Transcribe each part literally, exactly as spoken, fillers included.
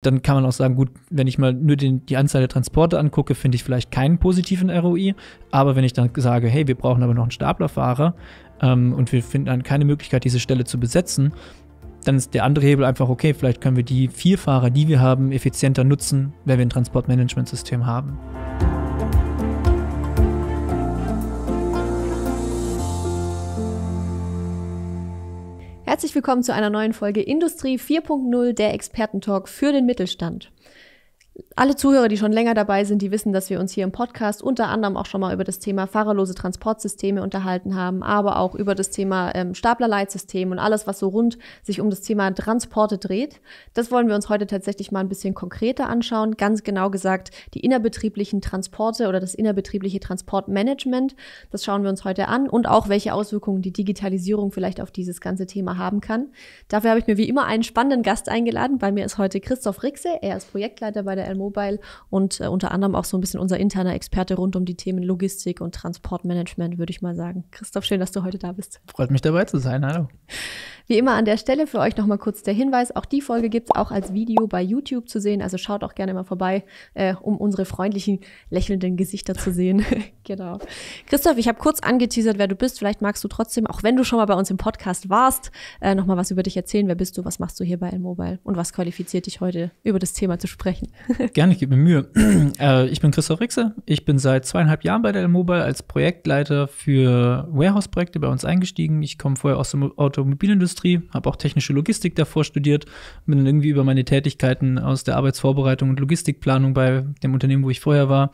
Dann kann man auch sagen, gut, wenn ich mal nur den, die Anzahl der Transporte angucke, finde ich vielleicht keinen positiven R O I. Aber wenn ich dann sage, hey, wir brauchen aber noch einen Staplerfahrer ähm, und wir finden dann keine Möglichkeit, diese Stelle zu besetzen, dann ist der andere Hebel einfach, okay, vielleicht können wir die vier Fahrer, die wir haben, effizienter nutzen, wenn wir ein Transportmanagementsystem haben. Herzlich willkommen zu einer neuen Folge Industrie vier punkt null, der Expertentalk für den Mittelstand. Alle Zuhörer, die schon länger dabei sind, die wissen, dass wir uns hier im Podcast unter anderem auch schon mal über das Thema fahrerlose Transportsysteme unterhalten haben, aber auch über das Thema ähm, Staplerleitsystem und alles, was so rund sich um das Thema Transporte dreht. Das wollen wir uns heute tatsächlich mal ein bisschen konkreter anschauen. Ganz genau gesagt, die innerbetrieblichen Transporte oder das innerbetriebliche Transportmanagement, das schauen wir uns heute an und auch, welche Auswirkungen die Digitalisierung vielleicht auf dieses ganze Thema haben kann. Dafür habe ich mir wie immer einen spannenden Gast eingeladen. Bei mir ist heute Christoph Rixe, er ist Projektleiter bei der L-mobile und äh, unter anderem auch so ein bisschen unser interner Experte rund um die Themen Logistik und Transportmanagement, würde ich mal sagen. Christoph, schön, dass du heute da bist. Freut mich, dabei zu sein. Hallo. Wie immer an der Stelle für euch nochmal kurz der Hinweis, auch die Folge gibt es auch als Video bei YouTube zu sehen, also schaut auch gerne mal vorbei, äh, um unsere freundlichen, lächelnden Gesichter zu sehen. Genau. Christoph, ich habe kurz angeteasert, wer du bist. Vielleicht magst du trotzdem, auch wenn du schon mal bei uns im Podcast warst, äh, nochmal was über dich erzählen. Wer bist du, was machst du hier bei L-mobile und was qualifiziert dich heute, über das Thema zu sprechen? Gerne, ich gebe mir Mühe. äh, ich bin Christoph Rixe. Ich bin seit zweieinhalb Jahren bei der L-mobile als Projektleiter für Warehouse-Projekte bei uns eingestiegen. Ich komme vorher aus der Mo- Automobilindustrie, habe auch technische Logistik davor studiert, bin dann irgendwie über meine Tätigkeiten aus der Arbeitsvorbereitung und Logistikplanung bei dem Unternehmen, wo ich vorher war,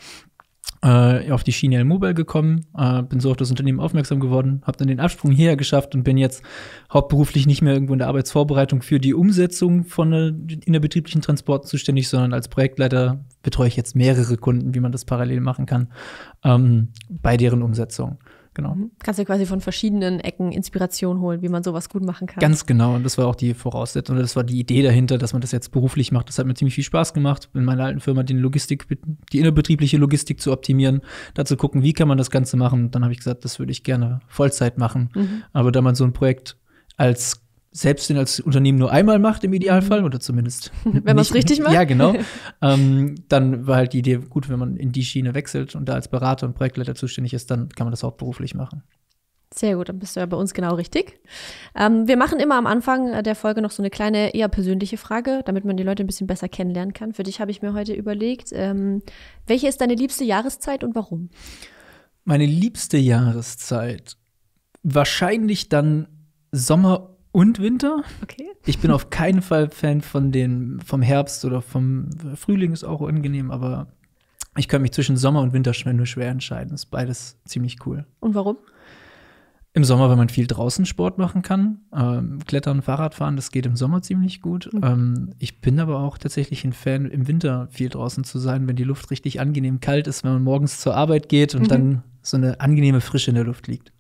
äh, auf die Schiene L-mobile gekommen, äh, bin so auf das Unternehmen aufmerksam geworden, habe dann den Absprung hierher geschafft und bin jetzt hauptberuflich nicht mehr irgendwo in der Arbeitsvorbereitung für die Umsetzung von äh, innerbetrieblichen Transporten zuständig, sondern als Projektleiter betreue ich jetzt mehrere Kunden, wie man das parallel machen kann, ähm, bei deren Umsetzung. Genau. Kannst du quasi von verschiedenen Ecken Inspiration holen, wie man sowas gut machen kann. Ganz genau, und das war auch die Voraussetzung, das war die Idee dahinter, dass man das jetzt beruflich macht. Das hat mir ziemlich viel Spaß gemacht, in meiner alten Firma die Logistik, die innerbetriebliche Logistik zu optimieren, da zu gucken, wie kann man das Ganze machen. Und dann habe ich gesagt, das würde ich gerne Vollzeit machen. Mhm. Aber da man so ein Projekt als selbst den als Unternehmen nur einmal macht im Idealfall oder zumindest wenn man es richtig macht. Ja, genau. ähm, dann war halt die Idee, gut, wenn man in die Schiene wechselt und da als Berater und Projektleiter zuständig ist, dann kann man das hauptberuflich machen. Sehr gut, dann bist du ja bei uns genau richtig. Ähm, wir machen immer am Anfang der Folge noch so eine kleine, eher persönliche Frage, damit man die Leute ein bisschen besser kennenlernen kann. Für dich habe ich mir heute überlegt, ähm, welche ist deine liebste Jahreszeit und warum? Meine liebste Jahreszeit? Wahrscheinlich dann Sommer und Winter. Okay. Ich bin auf keinen Fall Fan von den, vom Herbst oder vom Frühling, ist auch unangenehm, aber ich könnte mich zwischen Sommer und Winter nur schwer entscheiden. Ist beides ziemlich cool. Und warum? Im Sommer, weil man viel draußen Sport machen kann. Ähm, Klettern, Fahrradfahren, das geht im Sommer ziemlich gut. Mhm. Ähm, ich bin aber auch tatsächlich ein Fan, im Winter viel draußen zu sein, wenn die Luft richtig angenehm kalt ist, wenn man morgens zur Arbeit geht und mhm. dann so eine angenehme Frische in der Luft liegt.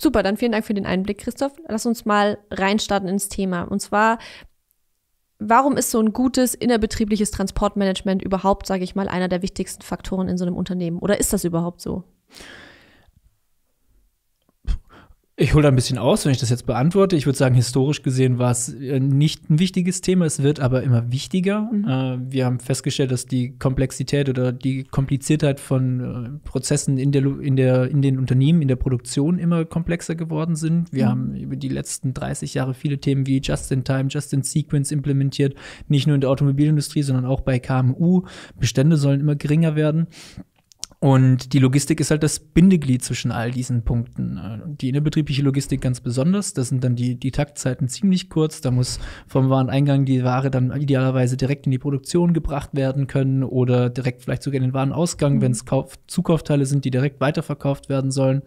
Super, dann vielen Dank für den Einblick, Christoph. Lass uns mal reinstarten ins Thema. Und zwar, warum ist so ein gutes innerbetriebliches Transportmanagement überhaupt, sage ich mal, einer der wichtigsten Faktoren in so einem Unternehmen? Oder ist das überhaupt so? Ich hole da ein bisschen aus, wenn ich das jetzt beantworte. Ich würde sagen, historisch gesehen war es nicht ein wichtiges Thema. Es wird aber immer wichtiger. Mhm. Äh, wir haben festgestellt, dass die Komplexität oder die Kompliziertheit von äh, Prozessen in der, in der, in den Unternehmen, in der Produktion immer komplexer geworden sind. Wir mhm. haben über die letzten dreißig Jahre viele Themen wie Just-in-Time, Just-in-Sequence implementiert. Nicht nur in der Automobilindustrie, sondern auch bei K M U. Bestände sollen immer geringer werden. Und die Logistik ist halt das Bindeglied zwischen all diesen Punkten. Die innerbetriebliche Logistik ganz besonders. Das sind dann die, die Taktzeiten ziemlich kurz. Da muss vom Wareneingang die Ware dann idealerweise direkt in die Produktion gebracht werden können oder direkt vielleicht sogar in den Warenausgang, mhm. wenn es Zukaufteile sind, die direkt weiterverkauft werden sollen.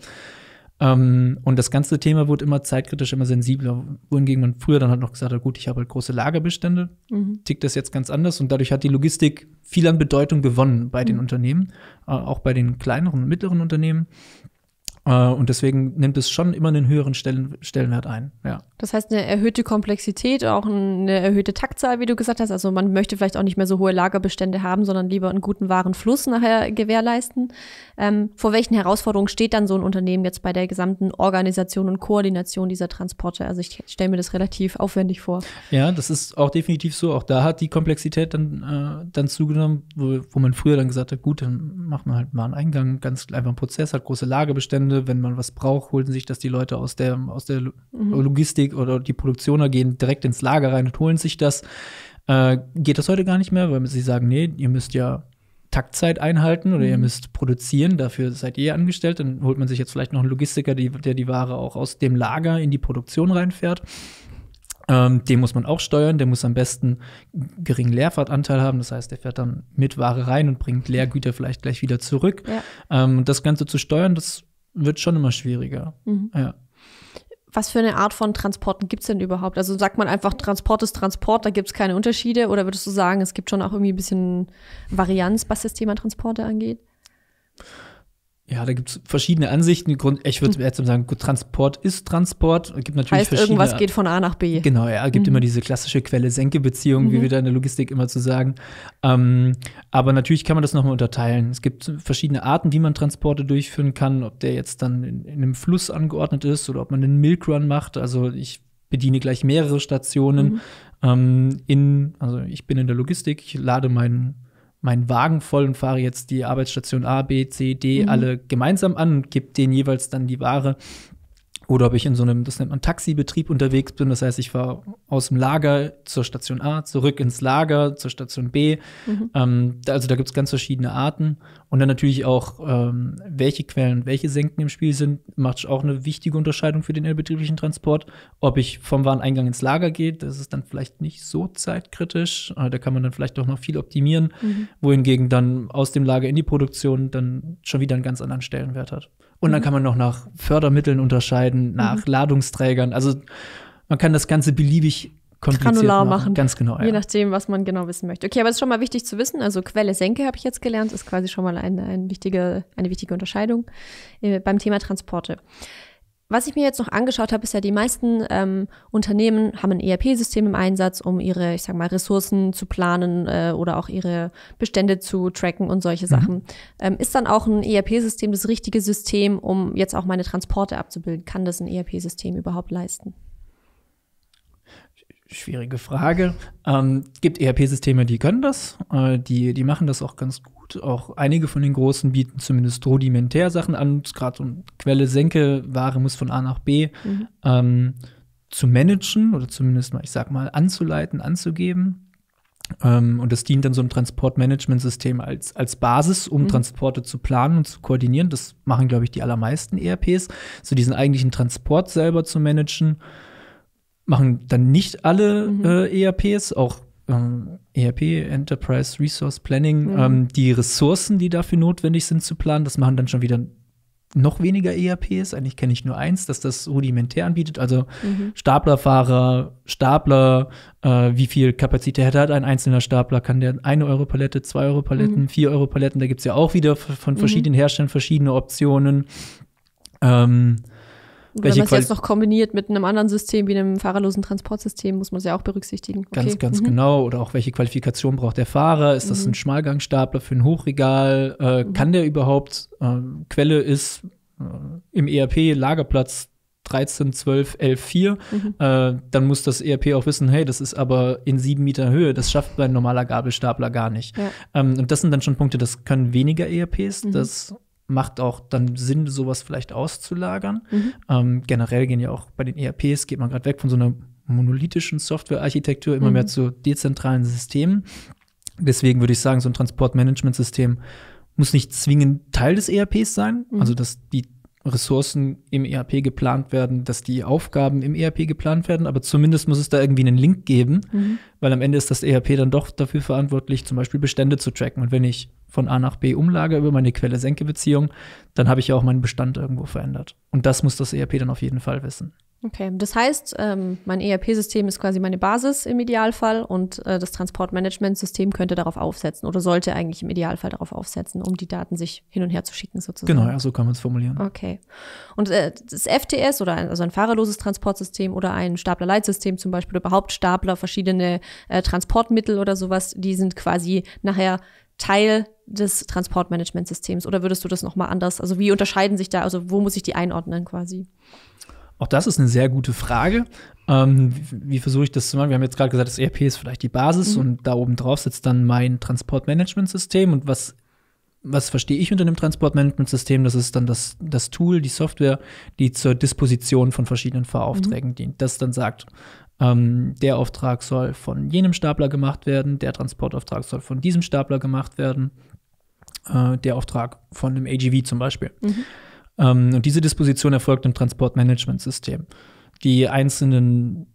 Ähm, und das ganze Thema wurde immer zeitkritisch, immer sensibler. Wohingegen man früher dann halt noch gesagt hat, gut, ich habe halt große Lagerbestände, mhm. tickt das jetzt ganz anders. Und dadurch hat die Logistik viel an Bedeutung gewonnen bei den mhm. Unternehmen, äh, auch bei den kleineren und mittleren Unternehmen. Und deswegen nimmt es schon immer einen höheren Stellen, Stellenwert ein. Ja. Das heißt, eine erhöhte Komplexität, auch eine erhöhte Taktzahl, wie du gesagt hast. Also man möchte vielleicht auch nicht mehr so hohe Lagerbestände haben, sondern lieber einen guten Warenfluss nachher gewährleisten. Ähm, vor welchen Herausforderungen steht dann so ein Unternehmen jetzt bei der gesamten Organisation und Koordination dieser Transporte? Also ich stelle mir das relativ aufwendig vor. Ja, das ist auch definitiv so. Auch da hat die Komplexität dann, äh, dann zugenommen, wo, wo man früher dann gesagt hat, gut, dann macht man halt mal einen Eingang, ganz einfach einen Prozess, hat große Lagerbestände. Wenn man was braucht, holen sich das die Leute aus der, aus der Logistik oder die Produktioner, gehen direkt ins Lager rein und holen sich das. Äh, geht das heute gar nicht mehr, weil sie sagen, nee, ihr müsst ja Taktzeit einhalten oder mhm. ihr müsst produzieren, dafür seid ihr angestellt. Dann holt man sich jetzt vielleicht noch einen Logistiker, die, der die Ware auch aus dem Lager in die Produktion reinfährt. Ähm, den muss man auch steuern, der muss am besten geringen Leerfahrtanteil haben, das heißt, der fährt dann mit Ware rein und bringt Leergüter vielleicht gleich wieder zurück. Ja. Ähm, das Ganze zu steuern, das wird schon immer schwieriger. Mhm. Ja. Was für eine Art von Transporten gibt es denn überhaupt? Also sagt man einfach, Transport ist Transport, da gibt es keine Unterschiede? Oder würdest du sagen, es gibt schon auch irgendwie ein bisschen Varianz, was das Thema Transporte angeht? Ja, da gibt es verschiedene Ansichten. Ich würde jetzt sagen, Transport ist Transport. Es gibt natürlich heißt, verschiedene. Irgendwas geht von A nach B. Genau, ja. Es gibt mhm. immer diese klassische Quelle-Senke-Beziehung, mhm. wie wir da in der Logistik immer zu sagen. Ähm, aber natürlich kann man das nochmal unterteilen. Es gibt verschiedene Arten, wie man Transporte durchführen kann. Ob der jetzt dann in, in einem Fluss angeordnet ist oder ob man einen Milkrun macht. Also ich bediene gleich mehrere Stationen. Mhm. Ähm, in, also ich bin in der Logistik, ich lade meinen meinen Wagen voll und fahre jetzt die Arbeitsstation A, B, C, D mhm. alle gemeinsam an und gebe denen jeweils dann die Ware. Oder ob ich in so einem, das nennt man Taxibetrieb, unterwegs bin. Das heißt, ich fahre aus dem Lager zur Station A, zurück ins Lager, zur Station B. Mhm. Ähm, also da gibt es ganz verschiedene Arten. Und dann natürlich auch, ähm, welche Quellen und welche Senken im Spiel sind, macht auch eine wichtige Unterscheidung für den innerbetrieblichen Transport. Ob ich vom Wareneingang ins Lager gehe, das ist dann vielleicht nicht so zeitkritisch. Da kann man dann vielleicht doch noch viel optimieren. Mhm. Wohingegen dann aus dem Lager in die Produktion dann schon wieder einen ganz anderen Stellenwert hat. Und dann kann man noch nach Fördermitteln unterscheiden, nach mhm. Ladungsträgern. Also man kann das Ganze beliebig kompliziert granular machen. machen. Ganz genau, ja. Je nachdem, was man genau wissen möchte. Okay, aber es ist schon mal wichtig zu wissen. Also Quelle Senke habe ich jetzt gelernt, ist quasi schon mal eine, eine, wichtige, eine wichtige Unterscheidung äh, beim Thema Transporte. Was ich mir jetzt noch angeschaut habe, ist ja, die meisten ähm, Unternehmen haben ein E R P-System im Einsatz, um ihre, ich sag mal, Ressourcen zu planen äh, oder auch ihre Bestände zu tracken und solche mhm. Sachen. Ähm, ist dann auch ein E R P-System das richtige System, um jetzt auch meine Transporte abzubilden? Kann das ein E R P-System überhaupt leisten? Schwierige Frage. Es ähm, gibt E R P-Systeme, die können das, äh, die, die machen das auch ganz gut. Auch einige von den Großen bieten zumindest rudimentär Sachen an, gerade so um Quelle, Senke, Ware muss von A nach B mhm. ähm, zu managen oder zumindest mal, ich sag mal, anzuleiten, anzugeben. Ähm, und das dient dann so einem Transportmanagementsystem als, als Basis, um mhm. Transporte zu planen und zu koordinieren. Das machen, glaube ich, die allermeisten E R Ps. So diesen eigentlichen Transport selber zu managen, machen dann nicht alle mhm. äh, E R Ps, auch Um, E R P, Enterprise Resource Planning, mhm. ähm, die Ressourcen, die dafür notwendig sind zu planen, das machen dann schon wieder noch weniger E R Ps. Eigentlich kenne ich nur eins, dass das rudimentär anbietet. Also mhm. Staplerfahrer, Stapler, äh, wie viel Kapazität hat ein einzelner Stapler? Kann der ein Euro Palette, zwei Euro Paletten, mhm. vier Euro Paletten? Da gibt es ja auch wieder von verschiedenen mhm. Herstellern verschiedene Optionen. Ähm, Und wenn man es jetzt noch kombiniert mit einem anderen System, wie einem fahrerlosen Transportsystem, muss man es ja auch berücksichtigen. Okay. Ganz, ganz mhm. genau. Oder auch, welche Qualifikation braucht der Fahrer? Ist mhm. das ein Schmalgangstapler für ein Hochregal? Äh, mhm. Kann der überhaupt? Äh, Quelle ist äh, im E R P Lagerplatz dreizehn, zwölf, elf, vier. Mhm. Äh, dann muss das E R P auch wissen, hey, das ist aber in sieben Meter Höhe. Das schafft mein normaler Gabelstapler gar nicht. Ja. Ähm, und das sind dann schon Punkte, das können weniger E R Ps. Mhm. Das macht auch dann Sinn, sowas vielleicht auszulagern. Mhm. Ähm, generell gehen ja auch bei den E R Ps, geht man gerade weg von so einer monolithischen Softwarearchitektur immer mhm. mehr zu dezentralen Systemen. Deswegen würde ich sagen, so ein Transportmanagementsystem muss nicht zwingend Teil des E R Ps sein. Mhm. Also, dass die Ressourcen im E R P geplant werden, dass die Aufgaben im E R P geplant werden, aber zumindest muss es da irgendwie einen Link geben, mhm. weil am Ende ist das E R P dann doch dafür verantwortlich, zum Beispiel Bestände zu tracken. Und wenn ich von A nach B umlage über meine Quelle-Senke-Beziehung, dann habe ich ja auch meinen Bestand irgendwo verändert. Und das muss das E R P dann auf jeden Fall wissen. Okay, das heißt, ähm, mein E R P-System ist quasi meine Basis im Idealfall und äh, das Transportmanagementsystem könnte darauf aufsetzen oder sollte eigentlich im Idealfall darauf aufsetzen, um die Daten sich hin und her zu schicken sozusagen. Genau, ja, so kann man es formulieren. Okay. Und äh, das F T S oder ein, also ein fahrerloses Transportsystem oder ein Staplerleitsystem zum Beispiel, oder überhaupt Stapler, verschiedene äh, Transportmittel oder sowas, die sind quasi nachher Teil des Transportmanagementsystems, oder würdest du das nochmal anders, also wie unterscheiden sich da, also wo muss ich die einordnen quasi? Auch das ist eine sehr gute Frage. Ähm, wie wie versuche ich das zu machen? Wir haben jetzt gerade gesagt, das E R P ist vielleicht die Basis, mhm, und da oben drauf sitzt dann mein Transportmanagementsystem. Und was, was verstehe ich unter dem Transportmanagementsystem? Das ist dann das, das Tool, die Software, die zur Disposition von verschiedenen Fahraufträgen, mhm, dient. Das dann sagt, ähm, der Auftrag soll von jenem Stapler gemacht werden, der Transportauftrag soll von diesem Stapler gemacht werden, äh, der Auftrag von einem A G V zum Beispiel. Mhm. Und diese Disposition erfolgt im Transportmanagementsystem. Die einzelnen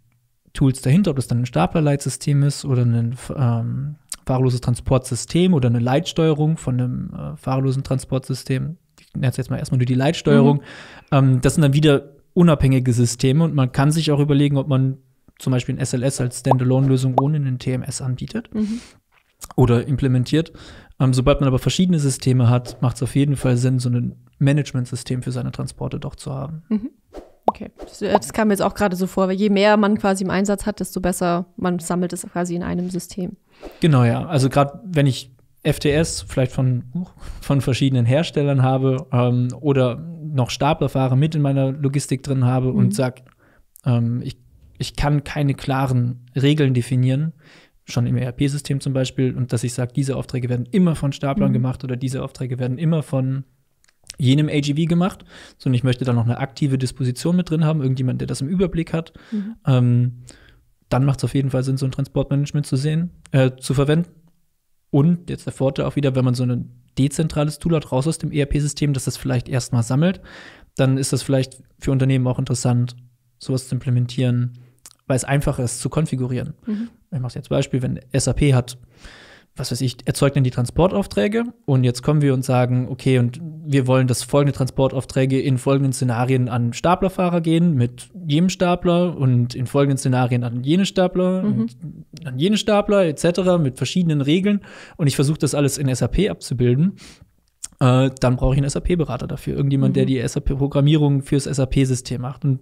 Tools dahinter, ob das dann ein Staplerleitsystem ist oder ein ähm, fahrerloses Transportsystem oder eine Leitsteuerung von einem äh, fahrerlosen Transportsystem, ich nenne es jetzt mal erstmal nur die Leitsteuerung, mhm, ähm, das sind dann wieder unabhängige Systeme und man kann sich auch überlegen, ob man zum Beispiel ein S L S als Standalone-Lösung ohne einen T M S anbietet, mhm, oder implementiert. Ähm, sobald man aber verschiedene Systeme hat, macht es auf jeden Fall Sinn, so ein Managementsystem für seine Transporte doch zu haben. Mhm. Okay, das, das kam mir jetzt auch gerade so vor, weil je mehr man quasi im Einsatz hat, desto besser man sammelt es quasi in einem System. Genau, ja. Also gerade wenn ich F T S vielleicht von, von verschiedenen Herstellern habe ähm, oder noch Staplerfahrer mit in meiner Logistik drin habe, mhm, und sage, ähm, ich, ich kann keine klaren Regeln definieren, schon im E R P-System zum Beispiel, und dass ich sage, diese Aufträge werden immer von Staplern, mhm, gemacht oder diese Aufträge werden immer von jenem A G V gemacht, sondern ich möchte da noch eine aktive Disposition mit drin haben, irgendjemand, der das im Überblick hat, mhm, ähm, dann macht es auf jeden Fall Sinn, so ein Transportmanagement zu sehen, äh, zu verwenden. Und jetzt der Vorteil auch wieder, wenn man so ein dezentrales Tool hat, raus aus dem E R P-System, dass das vielleicht erstmal sammelt, dann ist das vielleicht für Unternehmen auch interessant, sowas zu implementieren, weil es einfacher ist zu konfigurieren. Mhm. Ich mache jetzt Beispiel, wenn S A P hat, was weiß ich, erzeugt dann die Transportaufträge und jetzt kommen wir und sagen, okay, und wir wollen, dass folgende Transportaufträge in folgenden Szenarien an Staplerfahrer gehen, mit jedem Stapler und in folgenden Szenarien an jene Stapler, mhm, und an jene Stapler et cetera mit verschiedenen Regeln und ich versuche das alles in S A P abzubilden, äh, dann brauche ich einen S A P-Berater dafür, irgendjemand, mhm, der die S A P-Programmierung fürs S A P-System macht. Und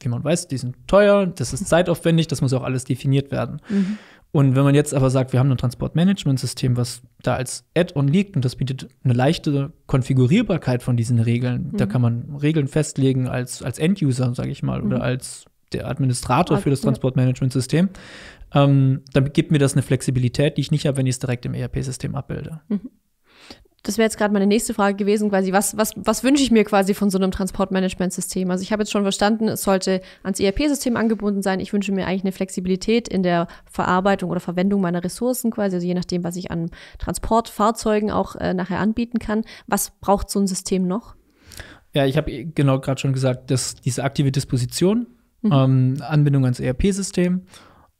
wie man weiß, die sind teuer, das ist zeitaufwendig, das muss auch alles definiert werden. Mhm. Und wenn man jetzt aber sagt, wir haben ein Transportmanagementsystem, was da als Add-on liegt und das bietet eine leichte Konfigurierbarkeit von diesen Regeln, mhm, da kann man Regeln festlegen als, als End-User, sage ich mal, mhm, oder als der Administrator Ad- für das Transportmanagementsystem, ähm, dann gibt mir das eine Flexibilität, die ich nicht habe, wenn ich es direkt im E R P-System abbilde. Mhm. Das wäre jetzt gerade meine nächste Frage gewesen, quasi, was, was, was wünsche ich mir quasi von so einem Transportmanagementsystem? Also ich habe jetzt schon verstanden, es sollte ans E R P-System angebunden sein. Ich wünsche mir eigentlich eine Flexibilität in der Verarbeitung oder Verwendung meiner Ressourcen quasi, also je nachdem, was ich an Transportfahrzeugen auch äh, nachher anbieten kann. Was braucht so ein System noch? Ja, ich habe genau gerade schon gesagt, dass diese aktive Disposition, mhm, ähm, Anbindung ans E R P-System,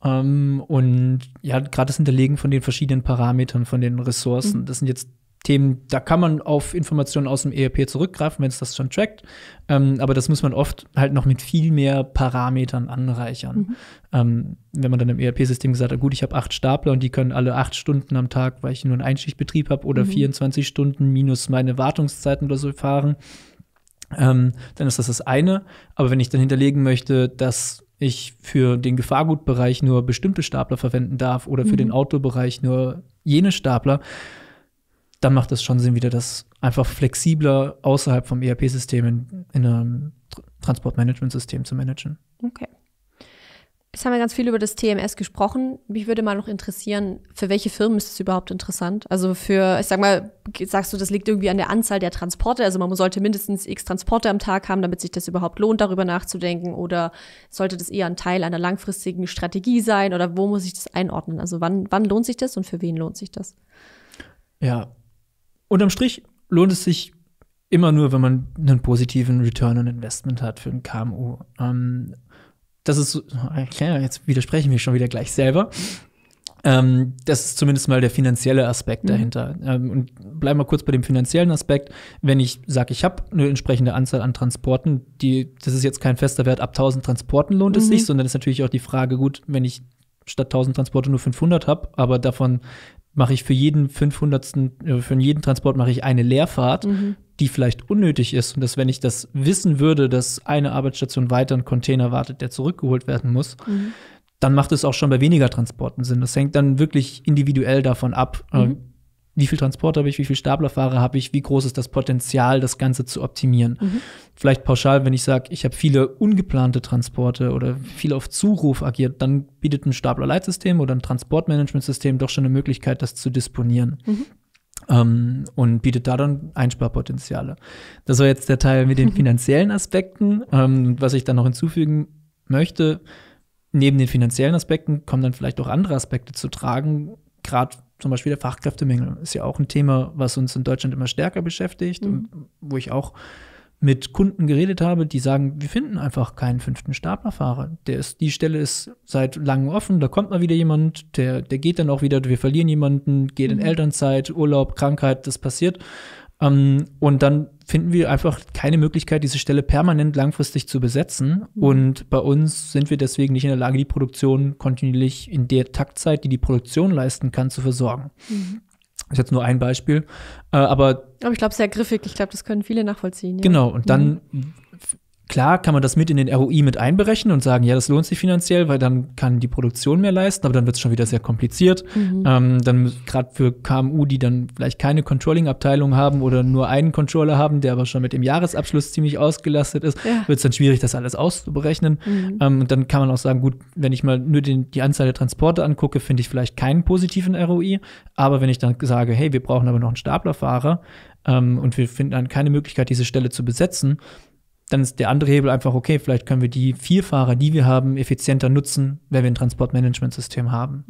ähm, und ja, gerade das Hinterlegen von den verschiedenen Parametern, von den Ressourcen, mhm, das sind jetzt Themen, da kann man auf Informationen aus dem E R P zurückgreifen, wenn es das schon trackt. Ähm, aber das muss man oft halt noch mit viel mehr Parametern anreichern. Mhm. Ähm, wenn man dann im E R P-System gesagt hat, gut, ich habe acht Stapler und die können alle acht Stunden am Tag, weil ich nur einen Einschichtbetrieb habe, oder mhm, vierundzwanzig Stunden minus meine Wartungszeiten oder so fahren, ähm, dann ist das das eine. Aber wenn ich dann hinterlegen möchte, dass ich für den Gefahrgutbereich nur bestimmte Stapler verwenden darf oder für, mhm, den Outdoor-Bereich nur jene Stapler, dann macht es schon Sinn, wieder das einfach flexibler außerhalb vom E R P-System in, in einem Transportmanagementsystem zu managen. Okay. Jetzt haben wir ganz viel über das T M S gesprochen. Mich würde mal noch interessieren, für welche Firmen ist es überhaupt interessant? Also für, ich sag mal, sagst du, das liegt irgendwie an der Anzahl der Transporte? Also man sollte mindestens x Transporte am Tag haben, damit sich das überhaupt lohnt, darüber nachzudenken? Oder sollte das eher ein Teil einer langfristigen Strategie sein? Oder wo muss ich das einordnen? Also wann, wann lohnt sich das und für wen lohnt sich das? Ja, unterm Strich lohnt es sich immer nur, wenn man einen positiven Return on Investment hat für ein K M U. Ähm, das ist, okay, jetzt widersprechen wir schon wieder gleich selber. Ähm, das ist zumindest mal der finanzielle Aspekt mhm. dahinter. Ähm, und bleiben wir kurz bei dem finanziellen Aspekt. Wenn ich sage, ich habe eine entsprechende Anzahl an Transporten, die, das ist jetzt kein fester Wert, ab tausend Transporten lohnt mhm. es sich, sondern ist natürlich auch die Frage, gut, wenn ich statt tausend Transporte nur fünfhundert habe, aber davon mache ich für jeden fünfhundertsten, für jeden Transport mache ich eine Leerfahrt, mhm. die vielleicht unnötig ist. Und dass, wenn ich das wissen würde, dass eine Arbeitsstation weiter ein Container wartet, der zurückgeholt werden muss, mhm. dann macht es auch schon bei weniger Transporten Sinn. Das hängt dann wirklich individuell davon ab, mhm. ähm, wie viel Transport habe ich, wie viel Staplerfahrer habe ich, wie groß ist das Potenzial, das Ganze zu optimieren. Mhm. Vielleicht pauschal, wenn ich sage, ich habe viele ungeplante Transporte oder viel auf Zuruf agiert, dann bietet ein Staplerleitsystem oder ein Transportmanagementsystem doch schon eine Möglichkeit, das zu disponieren. Mhm. Ähm, und bietet da dann Einsparpotenziale. Das war jetzt der Teil mit den finanziellen Aspekten. Ähm, was ich dann noch hinzufügen möchte, neben den finanziellen Aspekten kommen dann vielleicht auch andere Aspekte zu tragen, gerade zum Beispiel der Fachkräftemangel ist ja auch ein Thema, was uns in Deutschland immer stärker beschäftigt, mhm. wo ich auch mit Kunden geredet habe, die sagen, wir finden einfach keinen fünften Staplerfahrer. Der ist, die Stelle ist seit langem offen, da kommt mal wieder jemand, der, der geht dann auch wieder, wir verlieren jemanden, geht mhm. in Elternzeit, Urlaub, Krankheit, das passiert. Ähm, und dann finden wir einfach keine Möglichkeit, diese Stelle permanent langfristig zu besetzen. Mhm. Und bei uns sind wir deswegen nicht in der Lage, die Produktion kontinuierlich in der Taktzeit, die die Produktion leisten kann, zu versorgen. Mhm. Das ist jetzt nur ein Beispiel. Äh, aber, aber ich glaube, sehr griffig. Ich glaube, das können viele nachvollziehen. Ja. Genau. Und dann, mhm. klar, kann man das mit in den R O I mit einberechnen und sagen, ja, das lohnt sich finanziell, weil dann kann die Produktion mehr leisten. Aber dann wird es schon wieder sehr kompliziert. Mhm. Ähm, dann gerade für K M U, die dann vielleicht keine Controlling-Abteilung haben oder nur einen Controller haben, der aber schon mit dem Jahresabschluss ziemlich ausgelastet ist, ja. wird es dann schwierig, das alles auszuberechnen. Mhm. Ähm, und dann kann man auch sagen, gut, wenn ich mal nur den, die Anzahl der Transporte angucke, finde ich vielleicht keinen positiven R O I. Aber wenn ich dann sage, hey, wir brauchen aber noch einen Staplerfahrer ähm, und wir finden dann keine Möglichkeit, diese Stelle zu besetzen, dann ist der andere Hebel einfach, okay, vielleicht können wir die vier Fahrer, die wir haben, effizienter nutzen, wenn wir ein Transportmanagementsystem haben.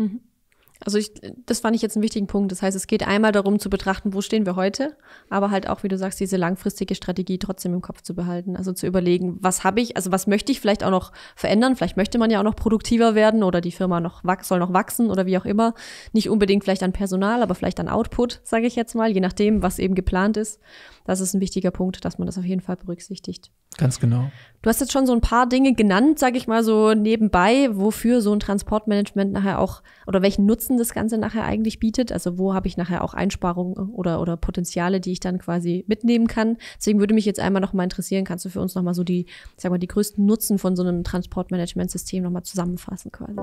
Also ich, das fand ich jetzt einen wichtigen Punkt. Das heißt, es geht einmal darum zu betrachten, wo stehen wir heute, aber halt auch, wie du sagst, diese langfristige Strategie trotzdem im Kopf zu behalten. Also zu überlegen, was habe ich, also was möchte ich vielleicht auch noch verändern? Vielleicht möchte man ja auch noch produktiver werden oder die Firma noch soll noch wachsen oder wie auch immer. Nicht unbedingt vielleicht an Personal, aber vielleicht an Output, sage ich jetzt mal, je nachdem, was eben geplant ist. Das ist ein wichtiger Punkt, dass man das auf jeden Fall berücksichtigt. Ganz genau. Du hast jetzt schon so ein paar Dinge genannt, sage ich mal so nebenbei, wofür so ein Transportmanagement nachher auch, oder welchen Nutzen das Ganze nachher eigentlich bietet. Also wo habe ich nachher auch Einsparungen oder, oder Potenziale, die ich dann quasi mitnehmen kann. Deswegen würde mich jetzt einmal nochmal interessieren, kannst du für uns nochmal so die, sag mal, die größten Nutzen von so einem Transportmanagementsystem nochmal zusammenfassen quasi.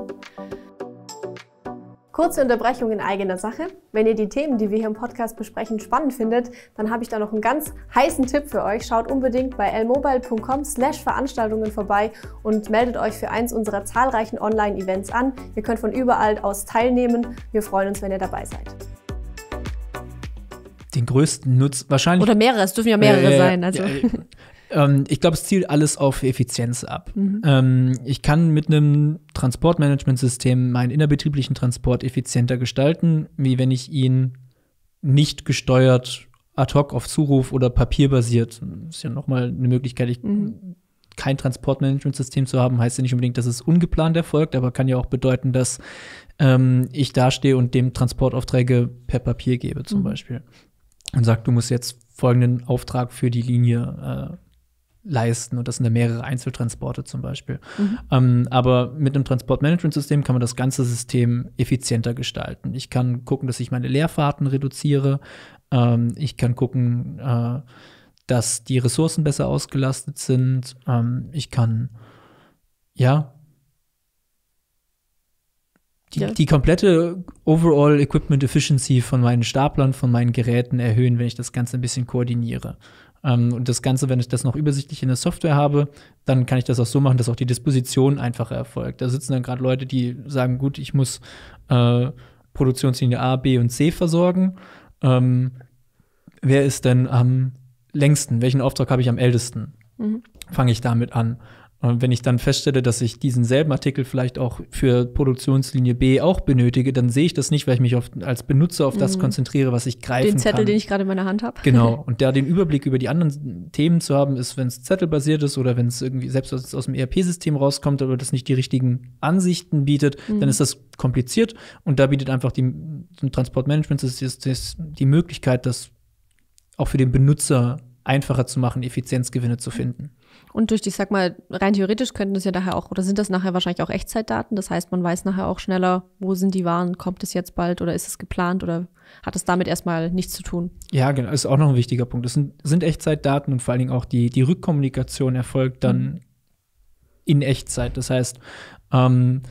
Kurze Unterbrechung in eigener Sache. Wenn ihr die Themen, die wir hier im Podcast besprechen, spannend findet, dann habe ich da noch einen ganz heißen Tipp für euch. Schaut unbedingt bei l mobile punkt com slash Veranstaltungen vorbei und meldet euch für eins unserer zahlreichen Online-Events an. Ihr könnt von überall aus teilnehmen. Wir freuen uns, wenn ihr dabei seid. Den größten Nutzen wahrscheinlich. Oder mehrere, es dürfen ja mehrere äh, sein. Also. Äh, ähm, ich glaube, es zielt alles auf Effizienz ab. Mhm. Ähm, ich kann mit einem Transportmanagementsystem meinen innerbetrieblichen Transport effizienter gestalten, wie wenn ich ihn nicht gesteuert ad hoc auf Zuruf oder papierbasiert. Das ist ja nochmal eine Möglichkeit. Ich, mhm. Kein Transportmanagementsystem zu haben, heißt ja nicht unbedingt, dass es ungeplant erfolgt, aber kann ja auch bedeuten, dass ähm, ich dastehe und dem Transportaufträge per Papier gebe, zum mhm. Beispiel. Und sagt, du musst jetzt folgenden Auftrag für die Linie äh, leisten. Und das sind ja mehrere Einzeltransporte zum Beispiel. Mhm. Ähm, aber mit einem Transportmanagementsystem kann man das ganze System effizienter gestalten. Ich kann gucken, dass ich meine Leerfahrten reduziere. Ähm, ich kann gucken, äh, dass die Ressourcen besser ausgelastet sind. Ähm, ich kann, ja Die, ja. die komplette Overall Equipment Efficiency von meinen Staplern, von meinen Geräten erhöhen, wenn ich das Ganze ein bisschen koordiniere. Ähm, und das Ganze, wenn ich das noch übersichtlich in der Software habe, dann kann ich das auch so machen, dass auch die Disposition einfacher erfolgt. Da sitzen dann gerade Leute, die sagen, gut, ich muss äh, Produktionslinie A, B und C versorgen. Ähm, wer ist denn am längsten? Welchen Auftrag habe ich am ältesten? Mhm. Fange ich damit an. Und wenn ich dann feststelle, dass ich diesen selben Artikel vielleicht auch für Produktionslinie B auch benötige, dann sehe ich das nicht, weil ich mich oft als Benutzer auf das konzentriere, was ich greifen kann. Den Zettel, kann. den ich gerade in meiner Hand habe. Genau. Und da den Überblick über die anderen Themen zu haben, ist, wenn es zettelbasiert ist oder wenn es irgendwie selbst aus, aus dem E R P-System rauskommt, aber das nicht die richtigen Ansichten bietet, mhm. dann ist das kompliziert. Und da bietet einfach die, die Transportmanagement-System die Möglichkeit, das auch für den Benutzer einfacher zu machen, Effizienzgewinne zu finden. Und durch, ich sag mal, rein theoretisch könnten das ja daher auch, oder sind das nachher wahrscheinlich auch Echtzeitdaten? Das heißt, man weiß nachher auch schneller, wo sind die Waren, kommt es jetzt bald oder ist es geplant oder hat es damit erstmal nichts zu tun? Ja, genau, ist auch noch ein wichtiger Punkt. Das sind, sind Echtzeitdaten und vor allen Dingen auch die, die Rückkommunikation erfolgt dann mhm. in Echtzeit. Das heißt, ähm,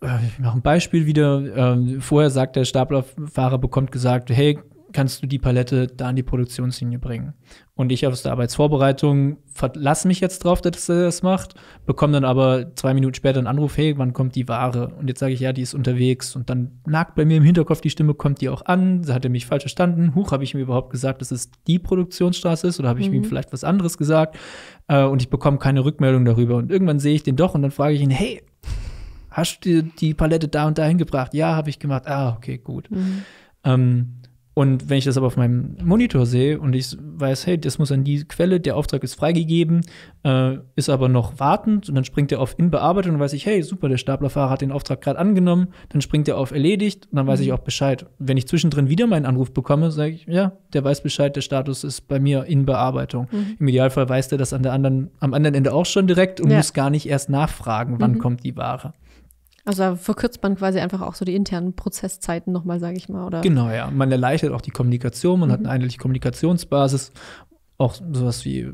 ich mache ein Beispiel wieder. Ähm, vorher sagt der Staplerfahrer, bekommt gesagt, hey, kannst du die Palette da an die Produktionslinie bringen? Und ich aus der Arbeitsvorbereitung verlasse mich jetzt drauf, dass er das macht, bekomme dann aber zwei Minuten später einen Anruf, hey, wann kommt die Ware? Und jetzt sage ich, ja, die ist unterwegs. Und dann nagt bei mir im Hinterkopf die Stimme, kommt die auch an? Hat er mich falsch verstanden? Huch, habe ich ihm überhaupt gesagt, dass es die Produktionsstraße ist? Oder habe ich mhm. ihm vielleicht was anderes gesagt? Äh, und ich bekomme keine Rückmeldung darüber. Und irgendwann sehe ich den doch und dann frage ich ihn, hey, hast du die Palette da und da hingebracht? Ja, habe ich gemacht. Ah, okay, gut. Mhm. Ähm, Und wenn ich das aber auf meinem Monitor sehe und ich weiß, hey, das muss an die Quelle, der Auftrag ist freigegeben, äh, ist aber noch wartend und dann springt er auf in Bearbeitung und weiß ich, hey, super, der Staplerfahrer hat den Auftrag gerade angenommen, dann springt er auf erledigt und dann weiß mhm. ich auch Bescheid. Wenn ich zwischendrin wieder meinen Anruf bekomme, sage ich, ja, der weiß Bescheid, der Status ist bei mir in Bearbeitung. Mhm. Im Idealfall weiß der das an der anderen, am anderen Ende auch schon direkt und ja. muss gar nicht erst nachfragen, wann mhm. kommt die Ware. Also verkürzt man quasi einfach auch so die internen Prozesszeiten nochmal, sage ich mal, oder? Genau, ja. Man erleichtert auch die Kommunikation, man mhm. hat eine einheitliche Kommunikationsbasis. Auch sowas wie äh,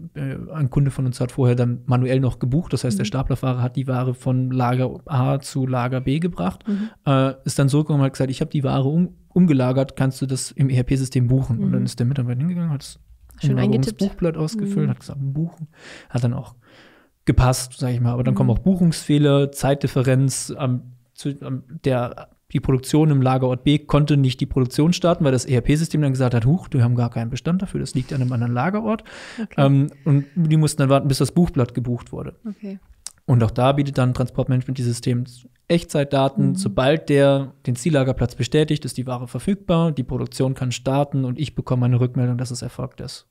ein Kunde von uns hat vorher dann manuell noch gebucht. Das heißt, mhm. der Staplerfahrer hat die Ware von Lager A zu Lager B gebracht, mhm. äh, ist dann zurückgekommen und hat gesagt, ich habe die Ware um, umgelagert, kannst du das im E R P-System buchen? Mhm. Und dann ist der Mitarbeiter hingegangen, hat das schön eingetippt, Buchblatt ausgefüllt, mhm. hat gesagt, buchen, hat dann auch gepasst, sage ich mal. Aber dann kommen auch Buchungsfehler, Zeitdifferenz. Ähm, zu, ähm, der, die Produktion im Lagerort B konnte nicht die Produktion starten, weil das E R P-System dann gesagt hat, huch, wir haben gar keinen Bestand dafür, das liegt an einem anderen Lagerort. Okay. Ähm, und die mussten dann warten, bis das Buchblatt gebucht wurde. Okay. Und auch da bietet dann Transportmanagement die Systeme Echtzeitdaten. Mhm. Sobald der den Ziellagerplatz bestätigt, ist die Ware verfügbar, die Produktion kann starten und ich bekomme eine Rückmeldung, dass es erfolgt ist.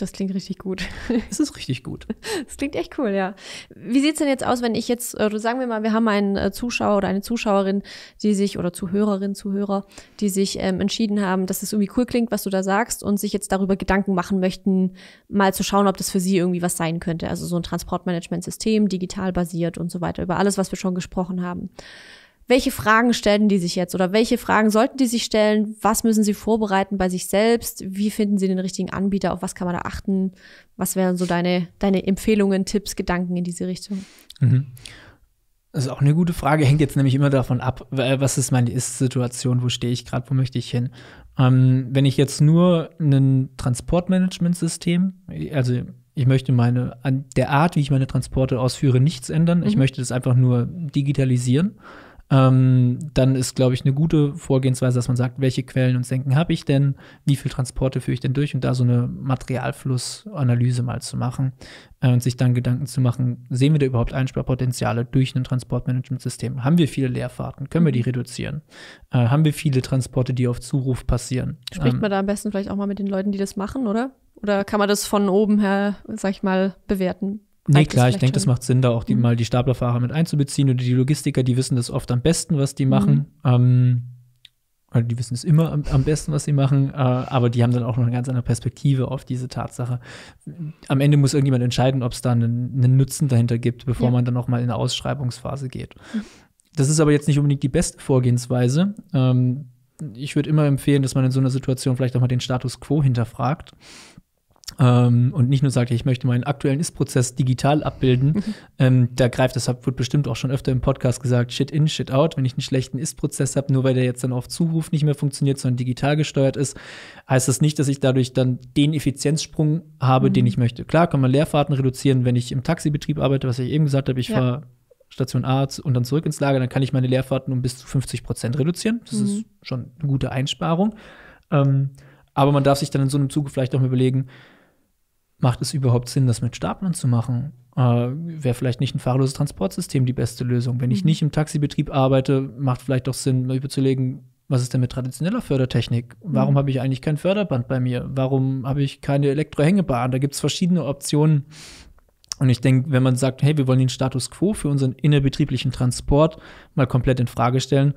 Das klingt richtig gut. Es ist richtig gut. Das klingt echt cool, ja. Wie sieht es denn jetzt aus, wenn ich jetzt, oder sagen wir mal, wir haben einen Zuschauer oder eine Zuschauerin, die sich, oder Zuhörerin, Zuhörer, die sich ähm, entschieden haben, dass es irgendwie cool klingt, was du da sagst und sich jetzt darüber Gedanken machen möchten, mal zu schauen, ob das für sie irgendwie was sein könnte. Also so ein Transportmanagementsystem, digital basiert und so weiter, über alles, was wir schon gesprochen haben. Welche Fragen stellen die sich jetzt oder welche Fragen sollten die sich stellen? Was müssen sie vorbereiten bei sich selbst? Wie finden sie den richtigen Anbieter? Auf was kann man da achten? Was wären so deine, deine Empfehlungen, Tipps, Gedanken in diese Richtung? Mhm. Das ist auch eine gute Frage. Hängt jetzt nämlich immer davon ab, was ist meine Ist-Situation? Wo stehe ich gerade? Wo möchte ich hin? Ähm, wenn ich jetzt nur ein Transportmanagementsystem, also ich möchte meine, an der Art, wie ich meine Transporte ausführe, nichts ändern. Mhm. Ich möchte das einfach nur digitalisieren. Ähm, dann ist, glaube ich, eine gute Vorgehensweise, dass man sagt, welche Quellen und Senken habe ich denn, wie viele Transporte führe ich denn durch und da so eine Materialflussanalyse mal zu machen äh, und sich dann Gedanken zu machen, sehen wir da überhaupt Einsparpotenziale durch ein Transportmanagementsystem? Haben wir viele Leerfahrten? Können wir die reduzieren? Äh, haben wir viele Transporte, die auf Zuruf passieren? Spricht ähm, man da am besten vielleicht auch mal mit den Leuten, die das machen, oder? Oder kann man das von oben her, sag ich mal, bewerten? Nee, klar, ich denke, das macht Sinn, da auch die, mhm. mal die Staplerfahrer mit einzubeziehen oder die Logistiker, die wissen das oft am besten, was die machen. Mhm. Ähm, die wissen es immer am, am besten, was sie machen, äh, aber die haben dann auch noch eine ganz andere Perspektive auf diese Tatsache. Am Ende muss irgendjemand entscheiden, ob es da einen, einen Nutzen dahinter gibt, bevor ja. man dann noch mal in eine Ausschreibungsphase geht. Mhm. Das ist aber jetzt nicht unbedingt die beste Vorgehensweise. Ähm, ich würde immer empfehlen, dass man in so einer Situation vielleicht auch mal den Status quo hinterfragt. Ähm, und nicht nur sagt, ich möchte meinen aktuellen Ist-Prozess digital abbilden, mhm. ähm, da greift, das wird bestimmt auch schon öfter im Podcast gesagt, shit in, shit out, wenn ich einen schlechten Ist-Prozess habe, nur weil der jetzt dann auf Zuruf nicht mehr funktioniert, sondern digital gesteuert ist, heißt das nicht, dass ich dadurch dann den Effizienzsprung habe, mhm. den ich möchte. Klar kann man Leerfahrten reduzieren, wenn ich im Taxibetrieb arbeite, was ich eben gesagt habe, ich ja. fahre Station A und dann zurück ins Lager, dann kann ich meine Leerfahrten um bis zu fünfzig Prozent reduzieren. Das mhm. ist schon eine gute Einsparung. Ähm, aber man darf sich dann in so einem Zuge vielleicht auch mal überlegen, macht es überhaupt Sinn, das mit Staplern zu machen? Äh, wäre vielleicht nicht ein fahrerloses Transportsystem die beste Lösung? Wenn ich nicht im Taxibetrieb arbeite, macht vielleicht doch Sinn, überzulegen, was ist denn mit traditioneller Fördertechnik? Warum mhm. habe ich eigentlich kein Förderband bei mir? Warum habe ich keine Elektrohängebahn? Da gibt es verschiedene Optionen. Und ich denke, wenn man sagt, hey, wir wollen den Status quo für unseren innerbetrieblichen Transport mal komplett in Frage stellen,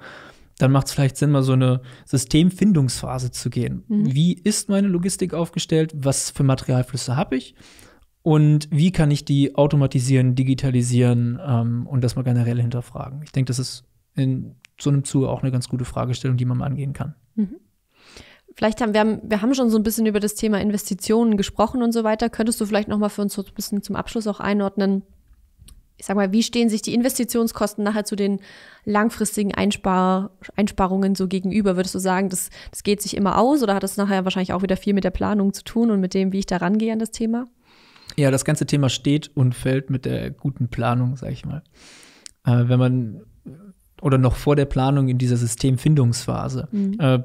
dann macht es vielleicht Sinn, mal so eine Systemfindungsphase zu gehen. Mhm. Wie ist meine Logistik aufgestellt? Was für Materialflüsse habe ich? Und wie kann ich die automatisieren, digitalisieren ähm, und das mal generell hinterfragen? Ich denke, das ist in so einem Zuge auch eine ganz gute Fragestellung, die man mal angehen kann. Mhm. Vielleicht haben wir, wir haben schon so ein bisschen über das Thema Investitionen gesprochen und so weiter. Könntest du vielleicht noch mal für uns so ein bisschen zum Abschluss auch einordnen, ich sag mal, wie stehen sich die Investitionskosten nachher zu den langfristigen Einspar Einsparungen so gegenüber? Würdest du sagen, das, das geht sich immer aus oder hat das nachher wahrscheinlich auch wieder viel mit der Planung zu tun und mit dem, wie ich da rangehe an das Thema? Ja, das ganze Thema steht und fällt mit der guten Planung, sag ich mal. Äh, wenn man, oder noch vor der Planung in dieser Systemfindungsphase, mhm. äh,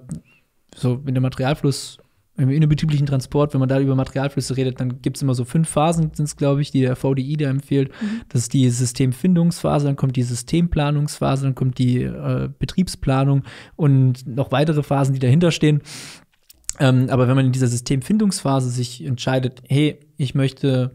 so in der Materialfluss, im innerbetrieblichen Transport, wenn man da über Materialflüsse redet, dann gibt es immer so fünf Phasen, sind es, glaube ich, die der V D I da empfiehlt. Mhm. Das ist die Systemfindungsphase, dann kommt die Systemplanungsphase, dann kommt die äh, Betriebsplanung und noch weitere Phasen, die dahinter stehen. Ähm, aber wenn man in dieser Systemfindungsphase sich entscheidet, hey, ich möchte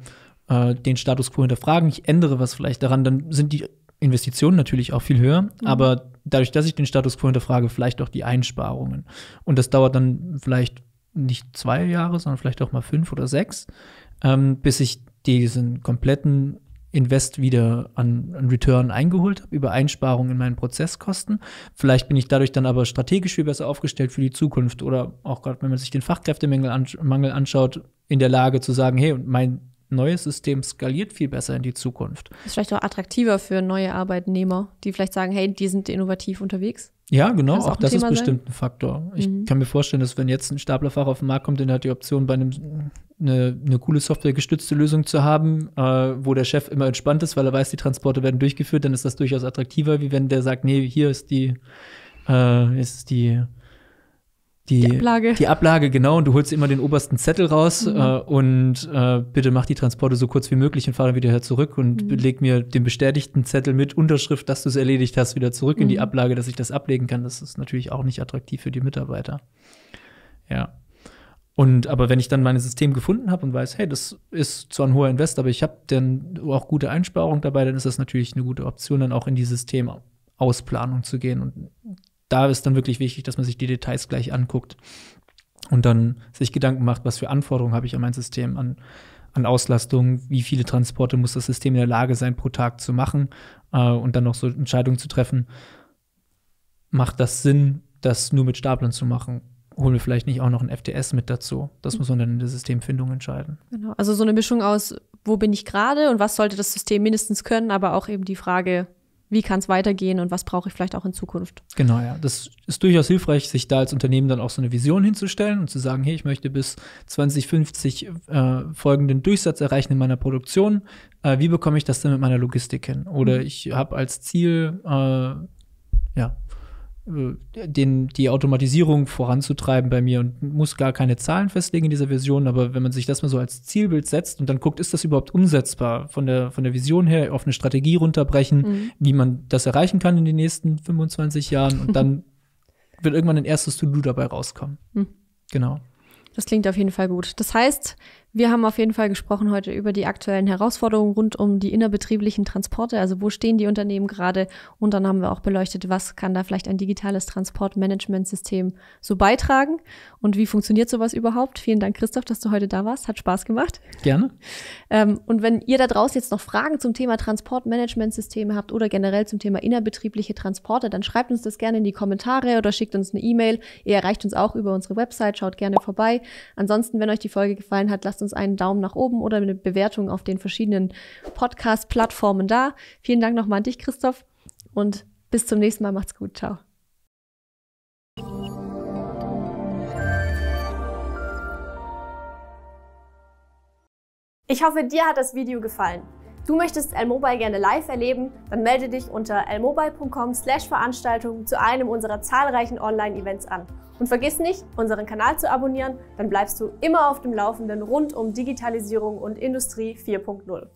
äh, den Status quo hinterfragen, ich ändere was vielleicht daran, dann sind die Investitionen natürlich auch viel höher, mhm. aber dadurch, dass ich den Status quo hinterfrage, vielleicht auch die Einsparungen. Und das dauert dann vielleicht nicht zwei Jahre, sondern vielleicht auch mal fünf oder sechs, ähm, bis ich diesen kompletten Invest wieder an, an Return eingeholt habe, über Einsparungen in meinen Prozesskosten. Vielleicht bin ich dadurch dann aber strategisch viel besser aufgestellt für die Zukunft oder auch gerade, wenn man sich den Fachkräftemangel ansch- Mangel anschaut, in der Lage zu sagen, hey, mein neues System skaliert viel besser in die Zukunft. Das ist vielleicht auch attraktiver für neue Arbeitnehmer, die vielleicht sagen, hey, die sind innovativ unterwegs. Ja, genau, auch, auch das Thema ist bestimmt sein? Ein Faktor. Ich mhm. kann mir vorstellen, dass wenn jetzt ein Staplerfahrer auf den Markt kommt, dann hat die Option, bei einem eine, eine coole softwaregestützte Lösung zu haben, äh, wo der Chef immer entspannt ist, weil er weiß, die Transporte werden durchgeführt, dann ist das durchaus attraktiver, wie wenn der sagt, nee, hier ist die, äh, ist die Die, die Ablage. Die Ablage, genau. Und du holst immer den obersten Zettel raus mhm. äh, und äh, bitte mach die Transporte so kurz wie möglich und fahr dann wieder zurück und mhm. leg mir den bestätigten Zettel mit Unterschrift, dass du es erledigt hast, wieder zurück mhm. in die Ablage, dass ich das ablegen kann. Das ist natürlich auch nicht attraktiv für die Mitarbeiter. Ja. Und aber wenn ich dann mein System gefunden habe und weiß, hey, das ist zwar ein hoher Invest, aber ich habe dann auch gute Einsparungen dabei, dann ist das natürlich eine gute Option, dann auch in die Systemausplanung zu gehen und da ist dann wirklich wichtig, dass man sich die Details gleich anguckt und dann sich Gedanken macht, was für Anforderungen habe ich an mein System, an, an Auslastung, wie viele Transporte muss das System in der Lage sein, pro Tag zu machen äh, und dann noch so Entscheidungen zu treffen. Macht das Sinn, das nur mit Staplern zu machen? Holen wir vielleicht nicht auch noch ein F T S mit dazu? Das muss man dann in der Systemfindung entscheiden. Genau, also so eine Mischung aus, wo bin ich gerade und was sollte das System mindestens können, aber auch eben die Frage, wie kann es weitergehen und was brauche ich vielleicht auch in Zukunft? Genau, ja. Das ist durchaus hilfreich, sich da als Unternehmen dann auch so eine Vision hinzustellen und zu sagen, hey, ich möchte bis zwanzig fünfzig äh, folgenden Durchsatz erreichen in meiner Produktion. Äh, wie bekomme ich das denn mit meiner Logistik hin? Oder mhm. ich habe als Ziel, äh, ja, den, die Automatisierung voranzutreiben bei mir und muss gar keine Zahlen festlegen in dieser Vision, aber wenn man sich das mal so als Zielbild setzt und dann guckt, ist das überhaupt umsetzbar von der, von der Vision her, auf eine Strategie runterbrechen, mhm. wie man das erreichen kann in den nächsten fünfundzwanzig Jahren und dann wird irgendwann ein erstes To-Do dabei rauskommen. Mhm. Genau. Das klingt auf jeden Fall gut. Das heißt, wir haben auf jeden Fall gesprochen heute über die aktuellen Herausforderungen rund um die innerbetrieblichen Transporte. Also wo stehen die Unternehmen gerade? Und dann haben wir auch beleuchtet, was kann da vielleicht ein digitales Transportmanagementsystem so beitragen? Und wie funktioniert sowas überhaupt? Vielen Dank, Christoph, dass du heute da warst. Hat Spaß gemacht. Gerne. Ähm, und wenn ihr da draußen jetzt noch Fragen zum Thema Transportmanagementsysteme habt oder generell zum Thema innerbetriebliche Transporte, dann schreibt uns das gerne in die Kommentare oder schickt uns eine E-Mail. Ihr erreicht uns auch über unsere Website. Schaut gerne vorbei. Ansonsten, wenn euch die Folge gefallen hat, lasst uns einen Daumen nach oben oder eine Bewertung auf den verschiedenen Podcast-Plattformen da. Vielen Dank nochmal an dich, Christoph. Und bis zum nächsten Mal. Macht's gut. Ciao. Ich hoffe, dir hat das Video gefallen. Du möchtest L-mobile gerne live erleben? Dann melde dich unter l mobile punkt com slash Veranstaltung zu einem unserer zahlreichen Online-Events an. Und vergiss nicht, unseren Kanal zu abonnieren, dann bleibst du immer auf dem Laufenden rund um Digitalisierung und Industrie vier punkt null.